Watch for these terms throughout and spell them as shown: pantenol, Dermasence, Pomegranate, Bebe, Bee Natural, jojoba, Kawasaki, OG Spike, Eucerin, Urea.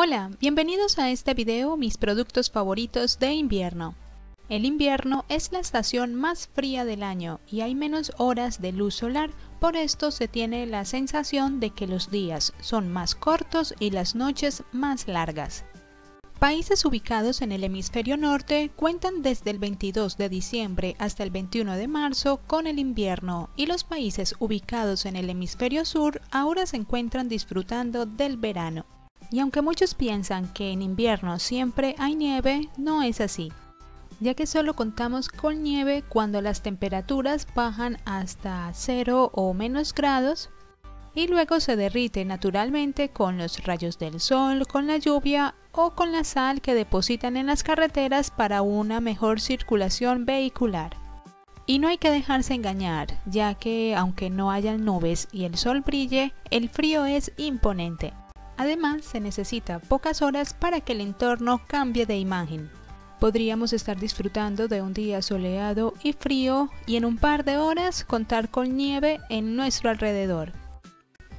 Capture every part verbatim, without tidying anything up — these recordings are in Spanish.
Hola, bienvenidos a este video, mis productos favoritos de invierno. El invierno es la estación más fría del año y hay menos horas de luz solar, por esto se tiene la sensación de que los días son más cortos y las noches más largas. Países ubicados en el hemisferio norte cuentan desde el veintidós de diciembre hasta el veintiuno de marzo con el invierno y los países ubicados en el hemisferio sur ahora se encuentran disfrutando del verano. Y aunque muchos piensan que en invierno siempre hay nieve, no es así, ya que solo contamos con nieve cuando las temperaturas bajan hasta cero o menos grados y luego se derrite naturalmente con los rayos del sol, con la lluvia o con la sal que depositan en las carreteras para una mejor circulación vehicular. Y no hay que dejarse engañar, ya que aunque no hayan nubes y el sol brille, el frío es imponente. Además, se necesita pocas horas para que el entorno cambie de imagen. Podríamos estar disfrutando de un día soleado y frío y en un par de horas contar con nieve en nuestro alrededor.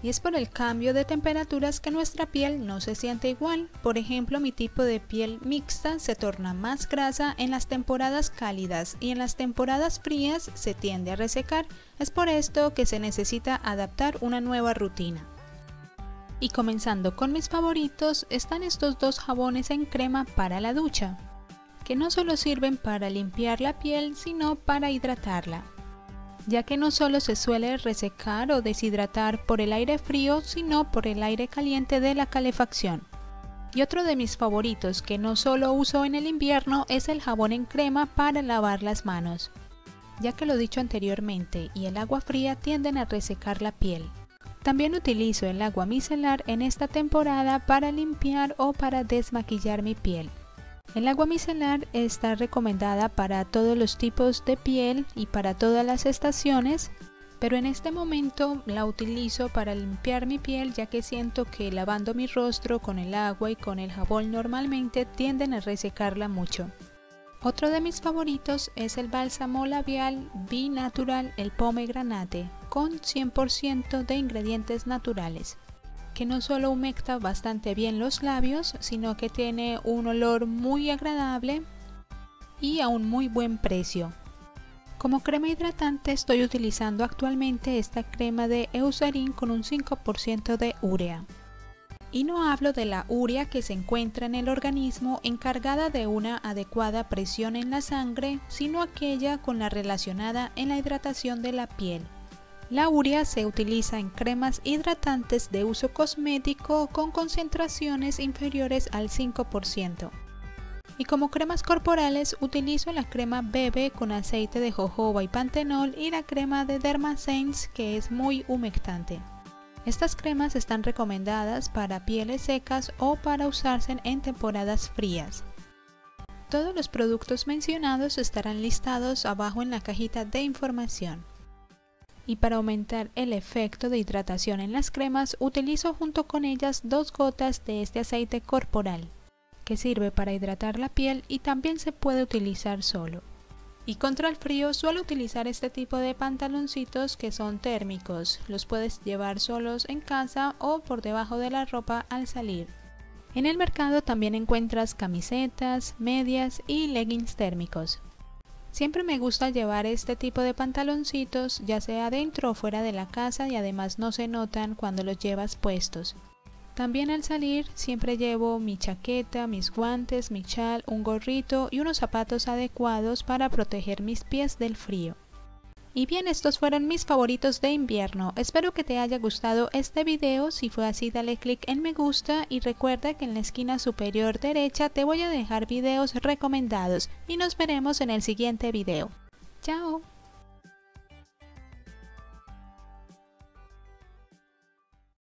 Y es por el cambio de temperaturas que nuestra piel no se siente igual. Por ejemplo, mi tipo de piel mixta se torna más grasa en las temporadas cálidas y en las temporadas frías se tiende a resecar. Es por esto que se necesita adaptar una nueva rutina. Y comenzando con mis favoritos están estos dos jabones en crema para la ducha, que no solo sirven para limpiar la piel sino para hidratarla, ya que no solo se suele resecar o deshidratar por el aire frío sino por el aire caliente de la calefacción. Y otro de mis favoritos que no solo uso en el invierno es el jabón en crema para lavar las manos, ya que lo dicho anteriormente y el agua fría tienden a resecar la piel. También utilizo el agua micelar en esta temporada para limpiar o para desmaquillar mi piel. El agua micelar está recomendada para todos los tipos de piel y para todas las estaciones, pero en este momento la utilizo para limpiar mi piel ya que siento que lavando mi rostro con el agua y con el jabón normalmente tienden a resecarla mucho. Otro de mis favoritos es el bálsamo labial Bee Natural, el Pomegranate, con cien por ciento de ingredientes naturales, que no solo humecta bastante bien los labios, sino que tiene un olor muy agradable y a un muy buen precio. Como crema hidratante estoy utilizando actualmente esta crema de Eucerin con un cinco por ciento de urea. Y no hablo de la urea que se encuentra en el organismo encargada de una adecuada presión en la sangre, sino aquella con la relacionada en la hidratación de la piel. La urea se utiliza en cremas hidratantes de uso cosmético con concentraciones inferiores al cinco por ciento. Y como cremas corporales utilizo la crema Bebe con aceite de jojoba y pantenol y la crema de Dermasence que es muy humectante. Estas cremas están recomendadas para pieles secas o para usarse en temporadas frías. Todos los productos mencionados estarán listados abajo en la cajita de información. Y para aumentar el efecto de hidratación en las cremas, utilizo junto con ellas dos gotas de este aceite corporal, que sirve para hidratar la piel y también se puede utilizar solo. Y contra el frío suelo utilizar este tipo de pantaloncitos que son térmicos, los puedes llevar solos en casa o por debajo de la ropa al salir. En el mercado también encuentras camisetas, medias y leggings térmicos. Siempre me gusta llevar este tipo de pantaloncitos ya sea dentro o fuera de la casa y además no se notan cuando los llevas puestos. También al salir siempre llevo mi chaqueta, mis guantes, mi chal, un gorrito y unos zapatos adecuados para proteger mis pies del frío. Y bien, estos fueron mis favoritos de invierno. Espero que te haya gustado este video. Si fue así, dale click en me gusta y recuerda que en la esquina superior derecha te voy a dejar videos recomendados y nos veremos en el siguiente video. ¡Chao!